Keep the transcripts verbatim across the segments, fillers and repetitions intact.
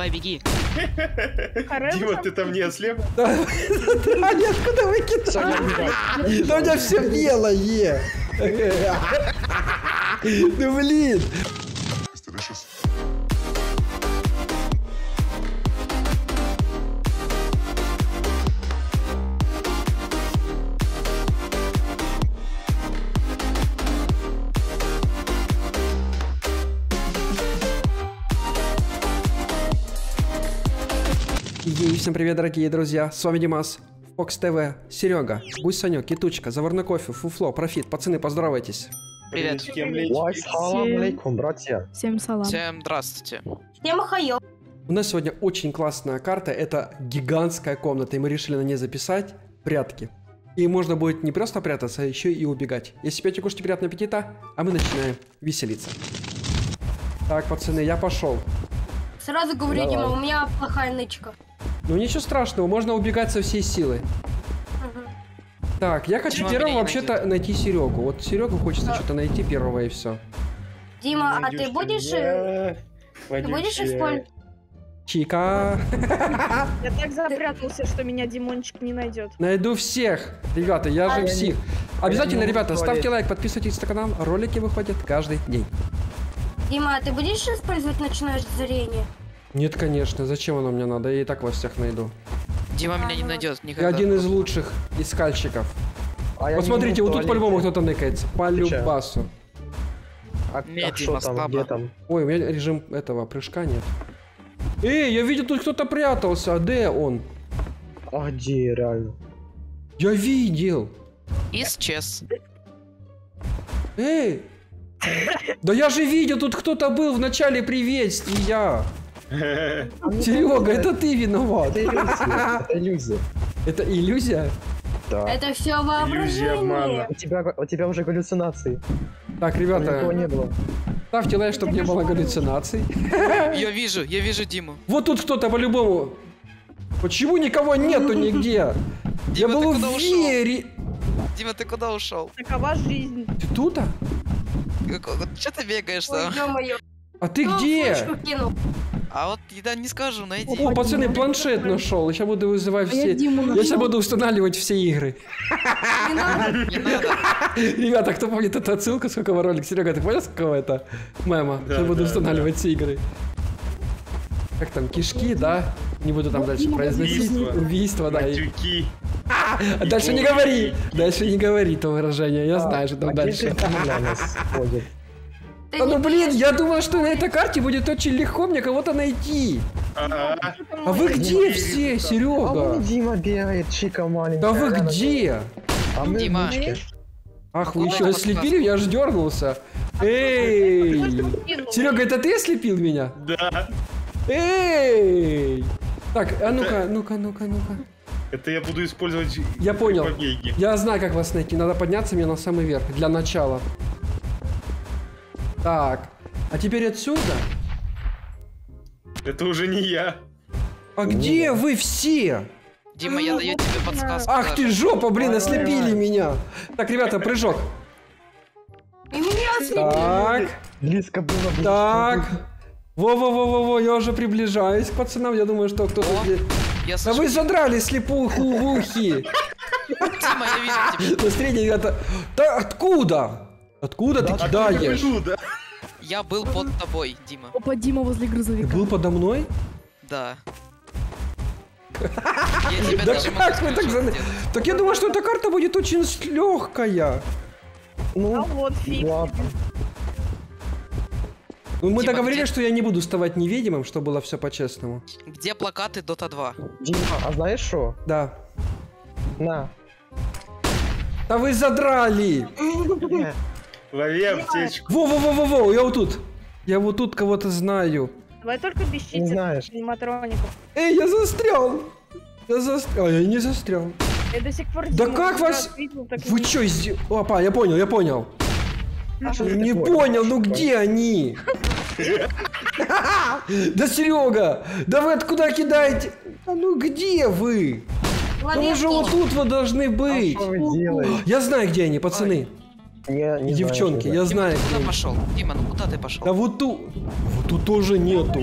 давай беги. Дима, ты там не ослеп? Да, нет, куда вы кидаете? Да у меня все белое. Ну блин. И всем привет, дорогие друзья, с вами Димас, Фокс ТВ, Серега, Бусь, Санек, Китучка, Заварной кофе, Фуфло, Профит, пацаны, поздоровайтесь. Привет. Всем братья. Всем салам. Всем здравствуйте. Всем хайо. У нас сегодня очень классная карта, это гигантская комната, и мы решили на ней записать прятки. И можно будет не просто прятаться, а еще и убегать. Если пьете, кушайте, приятного аппетита, а мы начинаем веселиться. Так, пацаны, я пошел. Сразу говорю, Дима, у меня плохая нычка. Ну ничего страшного, можно убегать со всей силы. Угу. Так, я хочу Дима, первым вообще-то найти Серегу. Вот Серегу хочется а. что-то найти первого и все. Дима, а ты будешь... Ты будешь использовать... Чика. Я так запрятался, что меня Димончик не найдет. Найду всех. Ребята, я же псих. Обязательно, ребята, ставьте лайк, подписывайтесь на канал. Ролики выходят каждый день. Дима, а ты будешь использовать ночное зрение? Нет, конечно. Зачем оно мне надо? Я и так вас всех найду. Дима меня не найдет никогда. Я один из лучших искальщиков. А Посмотрите, вот тут по-любому кто-то ныкается. По любасу. А, а что там, где там? Ой, у меня режим этого прыжка нет. Эй, я видел, тут кто-то прятался. А где он? А где реально? Я видел. Исчез. Эй. Да я же видел, тут кто-то был в начале приветствия. Серега, это ты виноват. Это иллюзия. Это иллюзия? Да. Это все воображение. У тебя, у тебя уже галлюцинации. Так, ребята. Не было. Ставьте лайк, чтобы не было галлюцинаций. Я вижу, я вижу Диму. Вот тут кто-то по-любому. Почему никого нету нигде? Я был уверен. Дима, ты куда ушел? Такова жизнь. Ты тут? Че ты бегаешь там? А ты где? А вот я не скажу, найди. О, пацаны, планшет нашел. Я сейчас буду вызывать все. Я сейчас буду устанавливать все игры. Не надо, не надо. Ребята, кто помнит эту отсылку, с какого ролика? Серега, ты понял, с какого это? Мема. Я буду устанавливать все игры. Как там, кишки, да? Не буду там дальше произносить. Убийство, да. Дальше не говори. Дальше не говори то выражение. Я знаю, что там дальше. Да ну блин, я думал, что на этой карте будет очень легко мне кого-то найти. А, -а, -а. а вы где все, Серега? А Дима бегает, Чика маленькая. Да вы где? А мы Дима. Ах, вы еще ослепили, я аж дернулся. Эй! Серега, это ты ослепил меня? Да. Эй! Так, а ну-ка, ну-ка, ну-ка, ну-ка. Это я буду использовать. Я понял. Побеги. Я знаю, как вас найти. Надо подняться мне на самый верх для начала. Так, а теперь отсюда? Это уже не я. А где вы все? Дима, я даю тебе подсказку. Ах ты жопа, блин, ослепили меня. Так, ребята, прыжок. Так. Близко было. Так. Во-во-во-во-во, я уже приближаюсь к пацанам. Я думаю, что кто-то здесь. Да вы задрали слепуху-ухи. Дима, я вижу тебя. Быстрее, ребята. Да откуда? Откуда да, ты кидаешь? Я, да? я был под тобой, Дима. Опа, Дима возле грузовика. Ты был подо мной? Да. Да как вы так за... Так я думал, что эта карта будет очень легкая. Ну, вот фиг. Мы договорились, что я не буду вставать невидимым, чтобы было все по-честному. Где плакаты Дота два? Дима, а знаешь что? Да. На. Да вы задрали! Лови аптечку. Во-во-во-во-во, я вот тут. Я вот тут кого-то знаю. Давай только без читер, аниматроников. Эй, я застрял. Я застрял. А, я не застрял. Я до сих пор... Да как вас... Видел, Вы не... чё здесь... Опа, я понял, я понял. А не понял, ну где они? Да, Серега, да вы откуда кидаете? Да ну где вы? Ну уже вот тут вы должны быть. Я знаю, где они, пацаны. Не, не девчонки, знаю, я знаю. Дима, куда пошел? Дима, ну куда ты пошел? Да вот тут. Вот тут тоже нету.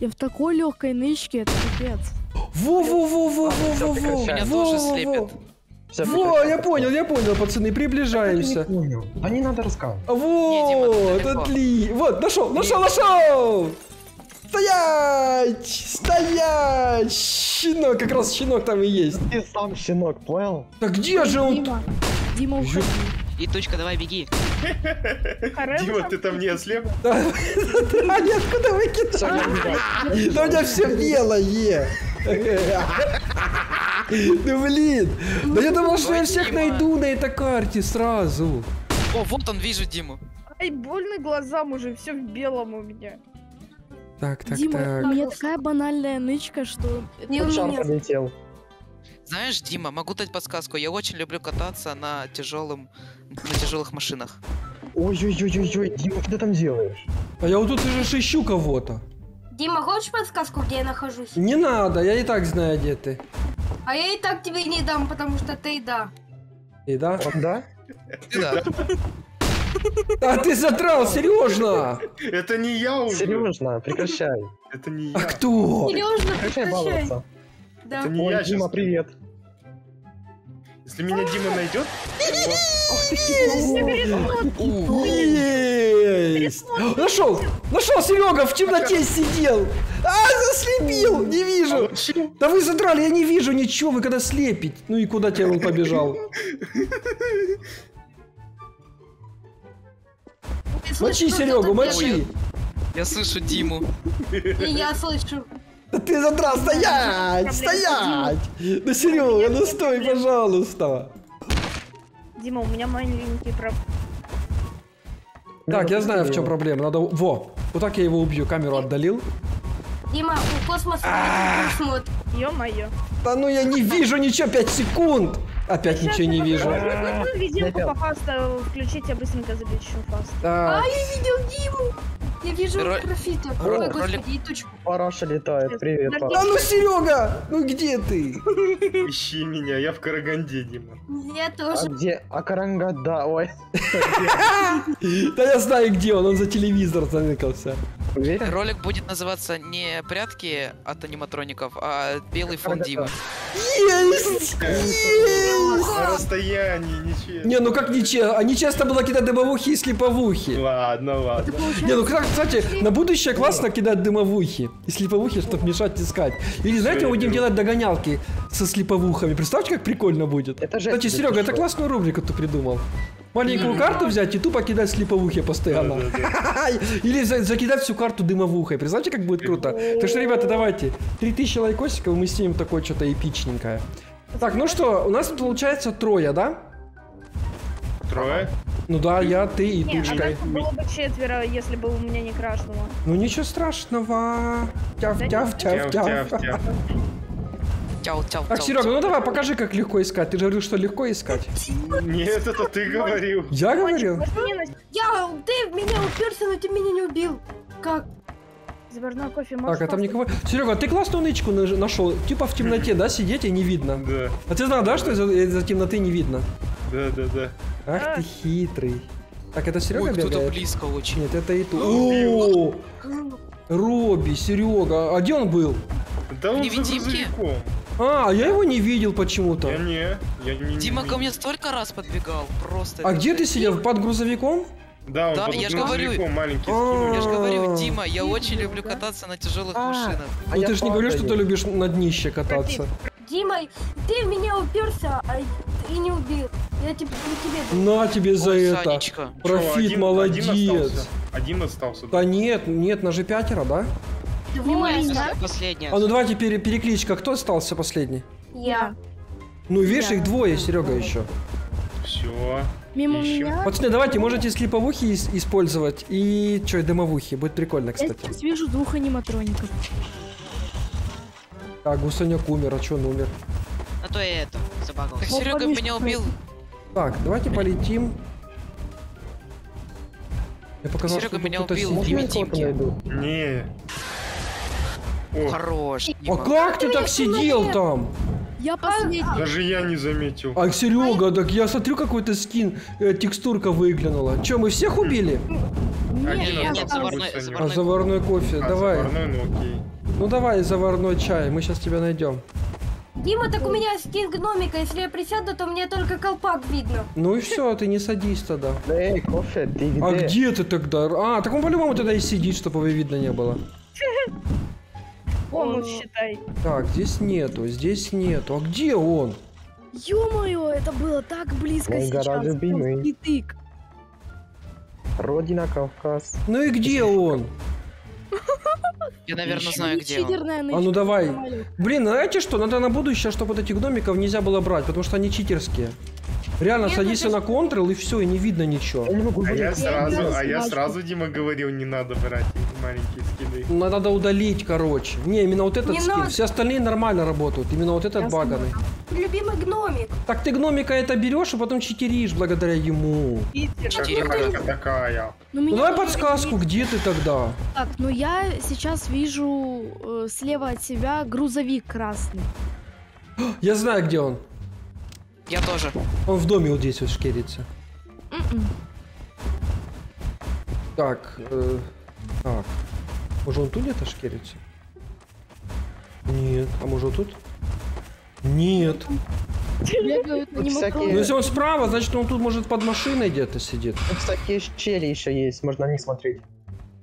Я в такой легкой нычке, это пипец. Во-во-во-во-во-во-во! Меня тоже слепит. Во, я понял, я понял, пацаны, приближаемся. А не надо рассказывать. Вот, отли. Вот, нашел, нашел, нашел! Стоять! Стоять! Щенок, как раз щенок там и есть. Ты сам щенок, понял? Да где же он? Дима, уходи. И точка, давай, беги. Дима, ты там не ослеп? Да, нет, куда выкидывай? Да у меня все белое. Да блин. Да я думал, что я всех найду на этой карте сразу. О, вот он, вижу Диму. Ай, больно глазам уже, все в белом у меня. Так, так, Дима, так. У меня такая банальная нычка, что... Нет, шар пролетел. Знаешь, Дима, могу дать подсказку. Я очень люблю кататься на тяжелом, на тяжелых машинах. Ой-ой-ой-ой, Дима, что ты там делаешь? А я вот тут уже ищу кого-то. Дима, хочешь подсказку, где я нахожусь? Не надо, я и так знаю, где ты. А я и так тебе не дам, потому что ты и да. И да? Да? Да. А ты затрал, серьезно! Это не я уже! Серьезно, прекращай! Это не я! А кто? Серьезно, прекращай! Да. Это не Ой, я, Дима, сейчас... привет! Если меня Дима найдет... Нашел! Нашел, Серега, в темноте сидел! А, заслепил! Не вижу! Да вы задрали, я не вижу ничего, вы когда слепить! Ну и куда тебя он побежал? Мочи, Серегу, мочи! Я слышу Диму. И я слышу. Ты задрал, стоять! Стоять! Ну, Серега, ну стой, пожалуйста! Дима, у меня маленький проблем. Так, я знаю, в чем проблема. Надо... Во! Вот так я его убью, камеру отдалил. Дима, у космоса смотрит. Ё-моё. Да ну я не вижу ничего, пять секунд! Опять ничего не вижу. Видимку по фасту включить, я быстренько запечу фаст. А, я видел Диму! Я вижу профита. Ой, господи, и точку. Параша летает, привет, Параша. Да ну, Серега! Ну где ты? Ищи меня, я в Караганде, Дима. Я тоже. А где? А Карангада, ой. Да я знаю, где он, он за телевизор заныкался. Ролик будет называться не прятки от аниматроников, а белый фон Димы. Есть! На расстоянии, ничего. Не, ну как ничего? А нечестно было кидать дымовухи и слеповухи. Ладно, ладно. Не, ну кстати, на будущее классно кидать дымовухи и слеповухи, чтобы мешать искать. Или знаете, мы будем делать догонялки со слеповухами. Представьте, как прикольно будет. Это же. Кстати, Серега, это классную рубрику ты придумал. Маленькую карту взять и тупо кидать слеповухи постоянно. Или закидать всю карту дымовухой. Представьте, как будет круто. Так что, ребята, давайте. три тысячи лайкосиков, мы снимем такое что-то эпичненькое. Так, ну что, у нас получается трое, да? Трое? Ну да, я, ты и Тучка. А так было бы четверо, если бы у меня не крашнуло. Ну ничего страшного. Тяв-тяв-тяв-тяв. Так, Серега, ну давай, покажи, как легко искать. Ты же говорил, что легко искать. Нет, это ты говорил. Я говорил? Я, ты в меня уперся, но ты меня не убил. Как? Заварной кофе, можешь... Так, а там никого... Серега, ты классную нычку нашел. Типа в темноте, да, сидеть и не видно? Да. А ты знал, да, что из-за темноты не видно? Да, да, да. Ах ты хитрый. Так, это Серега бегает? Ой, кто-то близко очень. Нет, это и тут. Робби, Серега. А где он был? Да он за грузовиком. А, я его не видел почему-то. Я не, я не... Дима ко мне столько раз подбегал, просто... А где ты сидел? Под грузовиком? Да, он да, я же говорю, я же говорю, Дима, я очень люблю кататься на тяжелых машинах. А ты же не говоришь, что ты любишь на днище кататься. Дима, ты в меня уперся и не убил. Я тебе... На тебе за это. Профит, молодец. Один остался. Да нет, нет, на же пятеро, да? А ну давайте перекличка. Кто остался последний? Я. Ну видишь, их двое, Серега еще. Все. Мимо меня. Пацаны, давайте, можете слеповухи использовать и что, дымовухи. Будет прикольно, кстати. Я сейчас вижу двух аниматроников. А, гусанек умер, а что он умер? А то я это забагал. Серега меня убил. Так, давайте полетим. Я показал, Серега меня убил, Диме Тимки. Не. Хорош. А как ты так сидел там? Я последний. Даже я не заметил. А, Серега, так я смотрю, какой-то скин, э, текстурка выглянула. Че, мы всех убили? Нет, нет, заварной, заварной, а заварной кофе, а, давай. Заварной, ну, окей. Ну давай заварной чай, мы сейчас тебя найдем. Дима, так у меня скин гномика, если я присяду, то мне только колпак видно. Ну и все, ты не садись тогда. Эй, кофе, ты где? А где ты тогда? А, так он по-любому тогда и сидит, чтобы его видно не было. Он, считай. Так, здесь нету, здесь нету. А где он? Ё-моё, это было так близко он сейчас. Любимый. Родина Кавказ. Ну и где он? Я, наверное, знаю, где он. А ну давай. Блин, знаете что? Надо на будущее, чтобы вот этих гномиков нельзя было брать, потому что они читерские. Реально, нет, садись это... на контрол и все, и не видно ничего. Я не могу, а я сразу, а я сразу, Дима, говорил, не надо брать маленькие скины. Надо удалить, короче. Не, именно вот этот не скин. Надо. Все остальные нормально работают. Именно вот этот баганый. Любимый гномик. Так ты гномика это берешь и потом читеришь благодаря ему. Читерка такая. Ну, ну давай подсказку, не... где ты тогда? Так, ну я сейчас вижу э, слева от себя грузовик красный. Я знаю, где он. Я тоже. Он в доме вот здесь вот шкерится. Mm-mm. Так, э, так. Может, он тут где-то шкерится? Нет. А может, тут? Нет. Ну если он справа, значит, он тут, может, под машиной где-то сидит. Такие щели еще есть, можно не смотреть.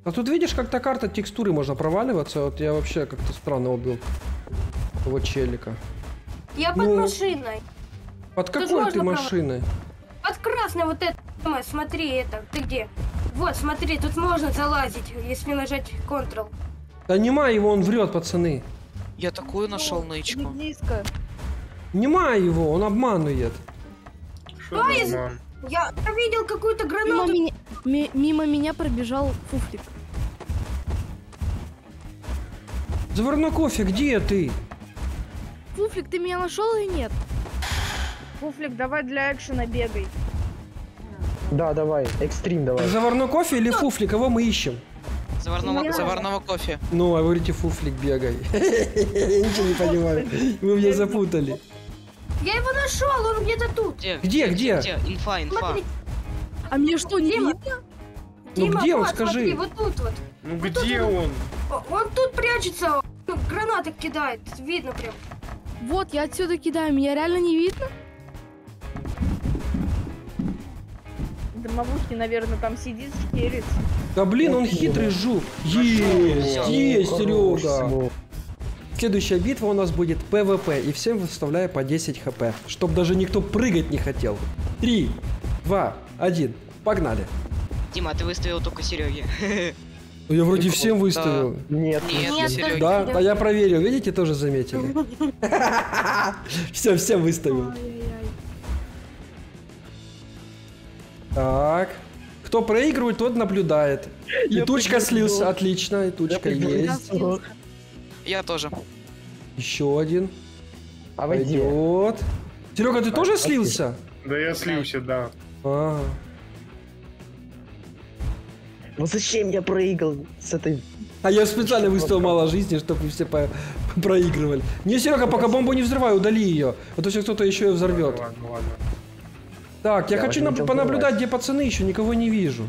А тут, видишь, как-то карта текстуры можно проваливаться. Вот я вообще как-то странно убил вот челика. Я под машиной. Под какой ты машиной? Под красной вот это. Смотри, это. Ты где? Вот, смотри, тут можно залазить, если нажать Ctrl. Да нема его, он врет, пацаны. Я такую нашел нычку. Нема его, он обманывает. А, я, я видел какую-то гранату. Мимо меня, мимо меня пробежал фуфлик. Заварной кофе, где ты? Фуфлик, ты меня нашел или нет? Фуфлик, давай для экшена бегай. Да, давай, экстрим давай. Заварной кофе или фуфлик, кого мы ищем? Заварного, заварного кофе. Ну, а вы говорите, фуфлик, бегай. Я ничего не понимаю. Вы меня запутали. Я его нашел, он где-то тут. Где, где? Инфа, инфа. А мне что, не видно? Ну где он, скажи? Вот тут вот. Ну где он? Он тут прячется, гранаты кидает, видно прям. Вот, я отсюда кидаю, меня реально не видно? Домовушки, наверное, там сидит, шкерит. Да блин, он хитрый жук. Есть, есть, Серега. Следующая битва у нас будет ПВП. И всем выставляю по десять хп. Чтоб даже никто прыгать не хотел. три, два, один. Погнали. Дима, ты выставил только Сереге. Ну я вроде всем выставил. Нет, нет, Серега. Да, а я проверил. Видите, тоже заметили. Все, всем выставил. Так. Кто проигрывает, тот наблюдает. И тучка слился. Отлично, и тучка есть. Я тоже. Еще один. А пойдет. Серега, ты тоже слился? Да я слился, да. Ага. Ну зачем я проиграл с этой... А я специально выставил мало жизни, чтобы все по... проигрывали. Не, Серега, пока бомбу не взрывай, удали ее. А то сейчас кто-то еще ее взорвет. Ладно, ладно. Так, я, я хочу понаблюдать, где пацаны, еще никого не вижу.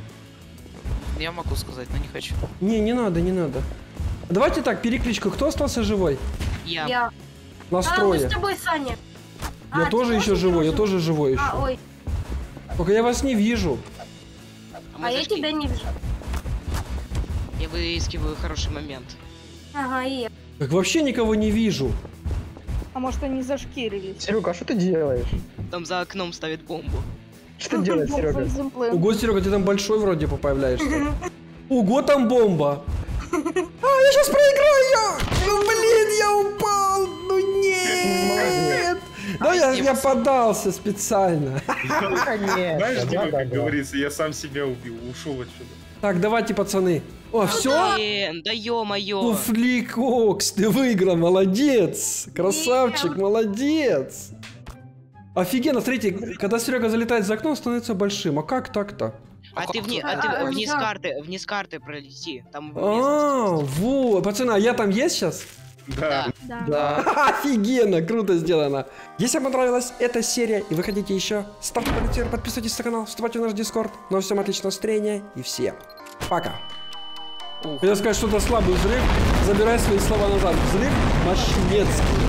Я могу сказать, но не хочу. Не, не надо, не надо. Давайте так, перекличку. Кто остался живой? Я. Я. Настрой. А, с тобой, Саня. Я а, тоже еще живой, я тоже живой еще. А, ой. Только я вас не вижу. А, а я тебя не вижу. Я выискиваю хороший момент. Ага, и я. Так вообще никого не вижу. А может они зашкирились? Серега, а что ты делаешь? Там за окном ставит бомбу. Что ты делаешь, Серега? Ого, Серега, ты там большой вроде появляешься. Ого, там бомба. А, я сейчас проиграю! Ну, блин, я упал! Ну, нет! Да я подался специально. Знаешь, Дима, как говорится, я сам себя убил, ушел отсюда. Так, давайте, пацаны. О, все? Блин, да ё-моё. Фуфлик, Окс, ты выиграл, молодец. Красавчик, молодец. Офигенно, смотрите, когда Серега залетает за окно, он становится большим. А как так-то? А, а ты, вни, а ты а вниз, я... карты, вниз карты пролети. Там а, -а, -а вот, пацаны, а я там есть сейчас? Да. Да. Да. Да. Офигенно, круто сделано. Если вам понравилась эта серия и вы хотите еще, ставьте комментарий, подписывайтесь на канал, вступайте в наш Discord. Ну а всем отличного настроения и всем. Пока. Ух. Хотел сказать, что это слабый взрыв. Забирай свои слова назад. Взрыв мощнецкий.